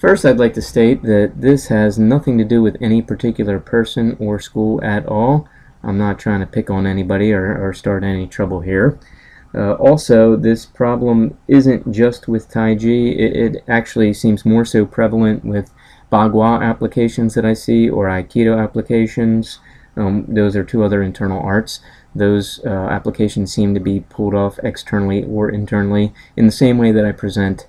First, I'd like to state that this has nothing to do with any particular person or school at all. I'm not trying to pick on anybody or start any trouble here. Also, this problem isn't just with Taiji. It actually seems more so prevalent with Bagua applications that I see, or Aikido applications. Those are two other internal arts. Those applications seem to be pulled off externally or internally in the same way that I present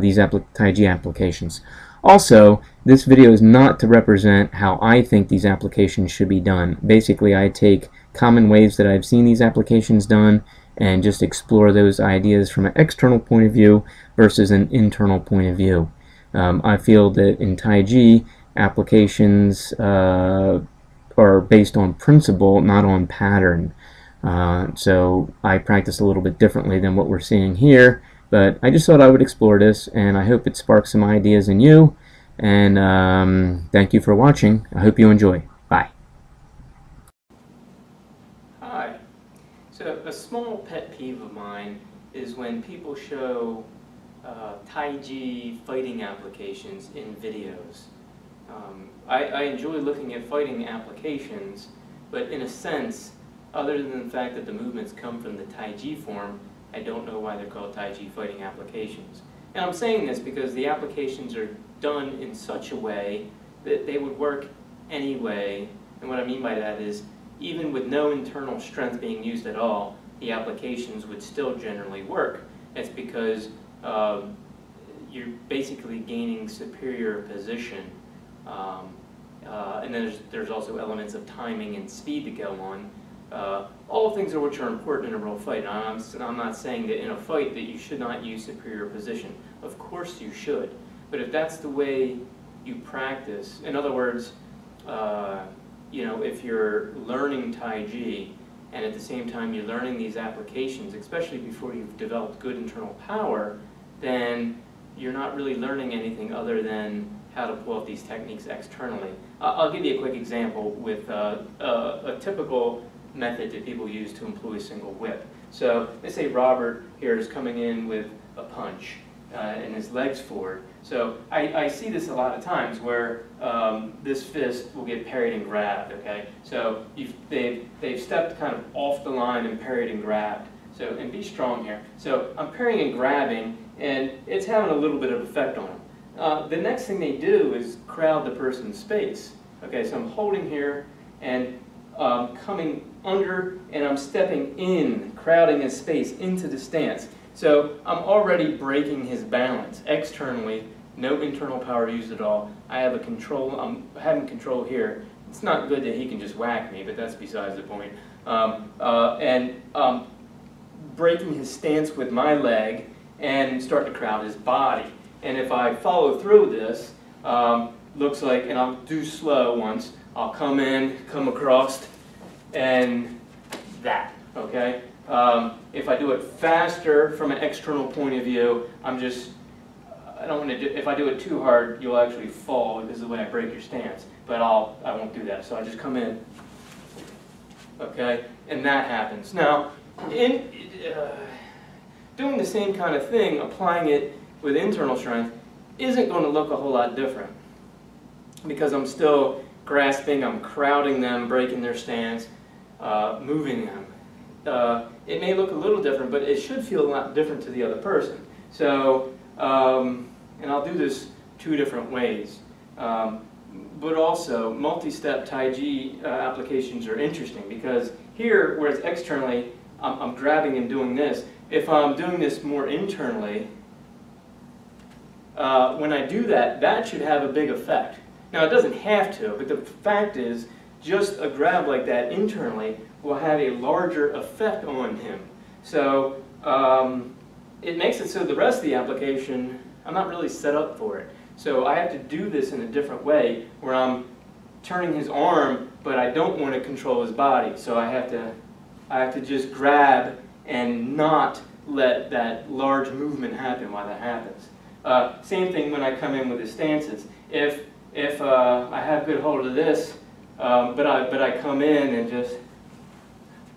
these Taiji applications. Also, this video is not to represent how I think these applications should be done. Basically, I take common ways that I've seen these applications done and just explore those ideas from an external point of view versus an internal point of view. I feel that in Taiji, applications are based on principle, not on pattern. So I practice a little bit differently than what we're seeing here, but I just thought I would explore this, and I hope it sparks some ideas in you, and thank you for watching. I hope you enjoy. Bye. Hi. So a small pet peeve of mine is when people show Taiji fighting applications in videos. I enjoy looking at fighting applications, but in a sense, other than the fact that the movements come from the Taiji form, I don't know why they're called Taiji fighting applications. And I'm saying this because the applications are done in such a way that they would work anyway. And what I mean by that is, even with no internal strength being used at all, the applications would still generally work. That's because you're basically gaining superior position. And then there's also elements of timing and speed that go on. All things are which are important in a real fight. I'm not saying that in a fight that you should not use superior position. Of course you should. But if that's the way you practice, in other words, you know, if you're learning Taiji and at the same time you're learning these applications, especially before you've developed good internal power, then you're not really learning anything other than how to pull up these techniques externally. I'll give you a quick example with a typical method that people use to employ a single whip. So let's say Robert here is coming in with a punch and his legs forward. So I see this a lot of times where this fist will get parried and grabbed, okay? So they've stepped kind of off the line and parried and grabbed. So, and be strong here. So I'm parrying and grabbing, and it's having a little bit of effect on him. The next thing they do is crowd the person's space. Okay, so I'm holding here and coming under, and I'm stepping in, crowding his space into the stance. So I'm already breaking his balance externally, no internal power used at all. I have a control, I'm having control here. It's not good that he can just whack me, but that's besides the point. Breaking his stance with my leg and start to crowd his body. And if I follow through this, looks like, and I'll do slow once, I'll come in, come across, and that, okay? If I do it faster from an external point of view, I don't want to do, if I do it too hard, you'll actually fall. This is the way I break your stance, but I won't do that. So I just come in, okay? And that happens. Now, in doing the same kind of thing, applying it with internal strength isn't going to look a whole lot different, because I'm still grasping, I'm crowding them, breaking their stance, moving them. It may look a little different, but it should feel a lot different to the other person. So, and I'll do this two different ways, but also multi-step Taiji applications are interesting, because here, whereas externally I'm grabbing and doing this, if I'm doing this more internally, when I do that, that should have a big effect. Now, it doesn't have to, but the fact is, just a grab like that internally will have a larger effect on him. So, it makes it so the rest of the application, I'm not really set up for it. So I have to do this in a different way, where I'm turning his arm, but I don't want to control his body. So I have to just grab and not let that large movement happen while that happens. Same thing when I come in with the stances. If I have good hold of this, but I come in and just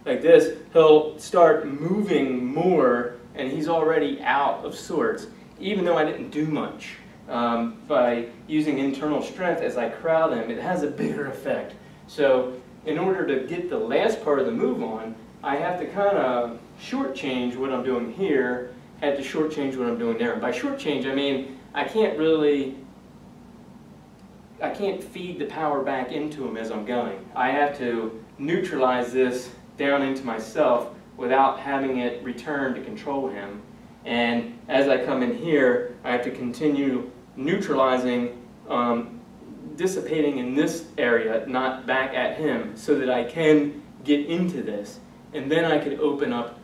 like this, he'll start moving more, and he's already out of sorts, even though I didn't do much. by using internal strength as I corral them, it has a bigger effect. So in order to get the last part of the move on, I have to kind of shortchange what I'm doing here, I have to shortchange what I'm doing there. And by shortchange, I mean I can't feed the power back into them as I'm going. I have to neutralize this down into myself without having it return to control him. And as I come in here, I have to continue neutralizing, dissipating in this area, not back at him, so that I can get into this. And then I can open up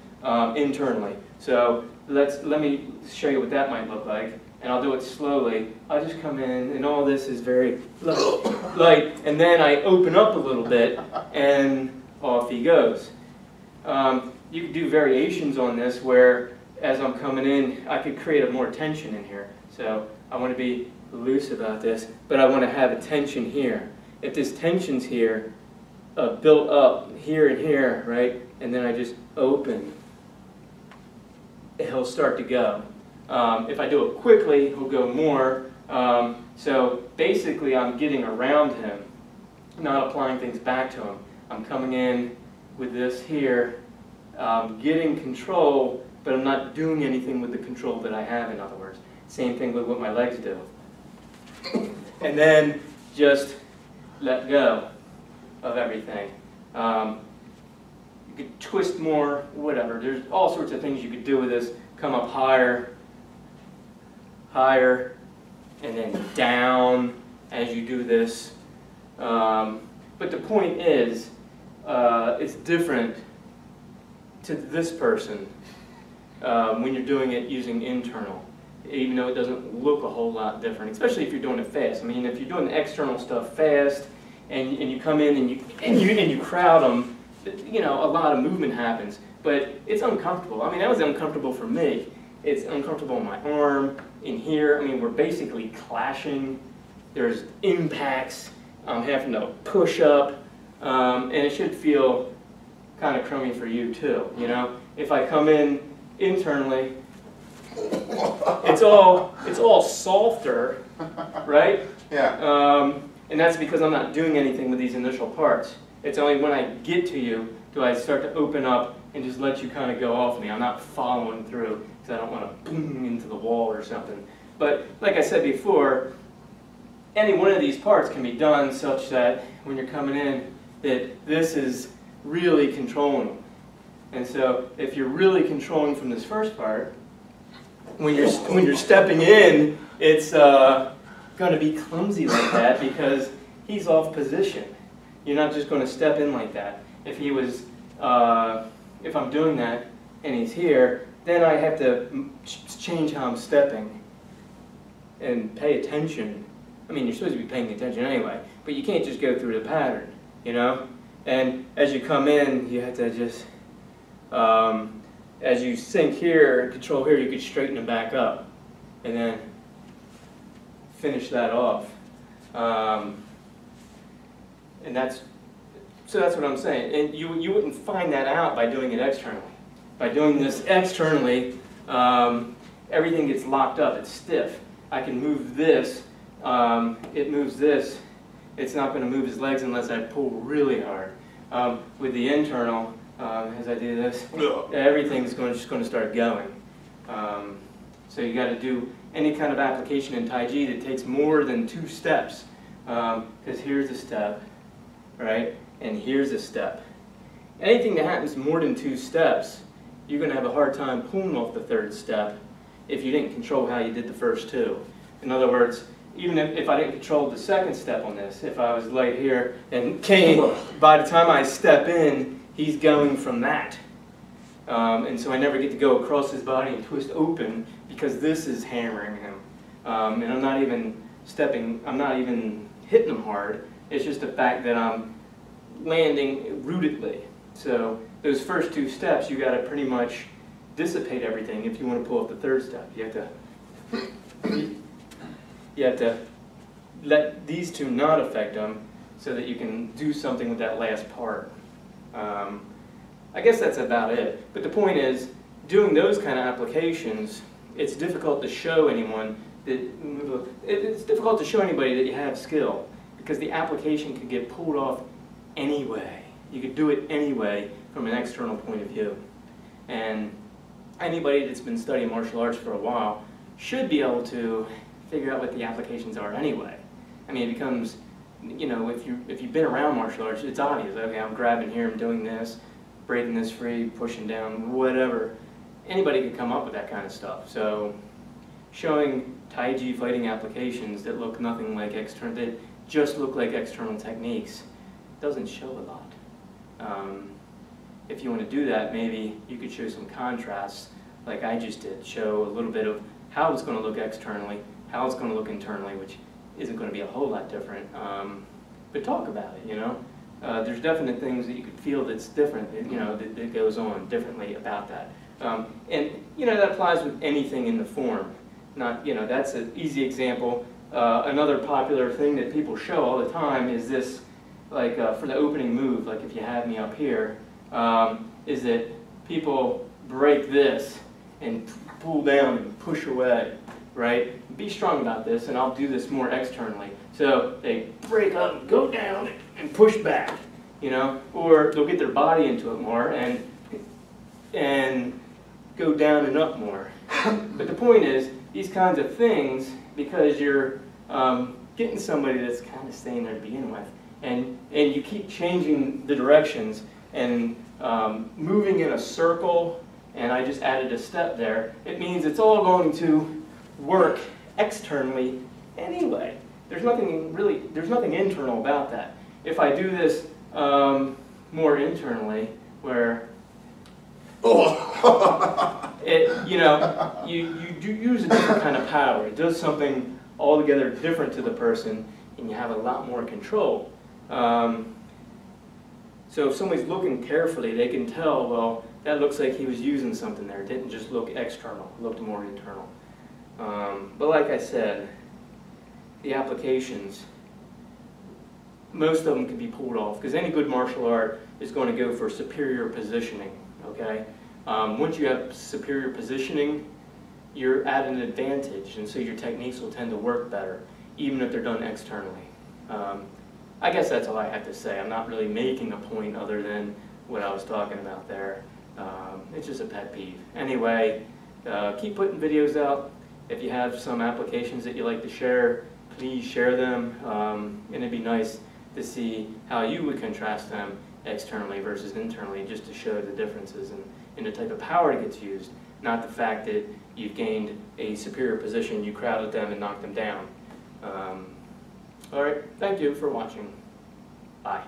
internally. So let me show you what that might look like. And I'll do it slowly. I'll just come in, and all this is very light, and then I open up a little bit, and off he goes. You can do variations on this where, as I'm coming in, I could create a more tension in here. So I want to be loose about this, but I want to have a tension here. If this tension's here, built up here and here, right, and then I just open, he'll start to go. If I do it quickly, he'll go more. So basically, I'm getting around him, not applying things back to him. I'm coming in with this here, getting control, but I'm not doing anything with the control that I have, in other words. Same thing with what my legs do. And then just let go of everything. You could twist more, whatever. There's all sorts of things you could do with this. Come up higher, higher, and then down as you do this. But the point is, it's different to this person when you're doing it using internal, even though it doesn't look a whole lot different, especially if you're doing it fast. I mean, if you're doing the external stuff fast, and you come in and you crowd them, you know, a lot of movement happens. But it's uncomfortable. I mean, that was uncomfortable for me. It's uncomfortable in my arm, in here. I mean, we're basically clashing. There's impacts. I'm having to push up. And it should feel kind of crummy for you, too. You know, if I come in internally, it's all softer, right? Yeah. And that's because I'm not doing anything with these initial parts. It's only when I get to you do I start to open up and just let you kind of go off me. I'm not following through because I don't want to boom into the wall or something. But like I said before, any one of these parts can be done such that when you're coming in that this is really controlling. And so if you're really controlling from this first part, when you're stepping in, it's going to be clumsy like that because he's off position. You're not just going to step in like that. If he was, if I'm doing that and he's here, then I have to change how I'm stepping and pay attention. I mean, you're supposed to be paying attention anyway, but you can't just go through the pattern, you know? And as you come in, you have to just, as you sink here, control here, you can straighten it back up and then finish that off. And that's what I'm saying. And you wouldn't find that out by doing it externally. By doing this externally, everything gets locked up. It's stiff. I can move this. It moves this. It's not going to move his legs unless I pull really hard. With the internal, as I do this, everything's just going to start going. So you got to do any kind of application in Taiji that takes more than 2 steps. Because here's a step, right? And here's a step. Anything that happens more than 2 steps, you're going to have a hard time pulling off the 3rd step if you didn't control how you did the first 2. In other words, even if I didn't control the 2nd step on this, if I was late here and came, by the time I step in, he's going from that. And so I never get to go across his body and twist open because this is hammering him. And I'm not even stepping, I'm not even hitting him hard. It's just the fact that I'm landing rootedly. So those first 2 steps, you got to pretty much dissipate everything if you want to pull up the 3rd step. You have to let these 2 not affect them so that you can do something with that last part. I guess that's about it. But the point is, doing those kind of applications, it's difficult to show anyone it's difficult to show anybody that you have skill because the application could get pulled off anyway. You could do it anyway from an external point of view. And anybody that's been studying martial arts for a while should be able to figure out what the applications are anyway. I mean, it becomes, you know, if you've been around martial arts, it's obvious. Okay, I'm grabbing here, I'm doing this, breaking this free, pushing down, whatever. Anybody could come up with that kind of stuff. So showing Taiji fighting applications that look nothing like external, that just look like external techniques, doesn't show a lot. If you want to do that, maybe you could show some contrasts, like I just did. Show a little bit of how it's going to look externally, how it's going to look internally, which isn't going to be a whole lot different. But talk about it, you know. There's definite things that you could feel that's different, you know, that goes on differently about that. And you know, that applies with anything in the form. Not, you know, that's an easy example. Another popular thing that people show all the time is this, like for the opening move, like if you have me up here, is that people break this and pull down and push away, right? Be strong about this, and I'll do this more externally. So they break up, and go down, and push back, you know, or they'll get their body into it more and go down and up more. But the point is, these kinds of things, because you're getting somebody that's kind of staying there to begin with, and you keep changing the directions and moving in a circle, and I just added a step there, it means it's all going to work externally anyway. There's nothing really, there's nothing internal about that. If I do this more internally, where it, you know, you do use a different kind of power. It does something altogether different to the person, and you have a lot more control. So if somebody's looking carefully, they can tell, well, that looks like he was using something there. It didn't just look external, it looked more internal. But like I said, the applications, most of them can be pulled off, because any good martial art is going to go for superior positioning, okay? Once you have superior positioning, you're at an advantage, and so your techniques will tend to work better, even if they're done externally. I guess that's all I have to say. I'm not really making a point other than what I was talking about there. It's just a pet peeve. Anyway, keep putting videos out. If you have some applications that you like to share, please share them. And it'd be nice to see how you would contrast them externally versus internally, just to show the differences in the type of power that gets used, not the fact that you've gained a superior position, you crowded them and knocked them down. All right, thank you for watching. Bye.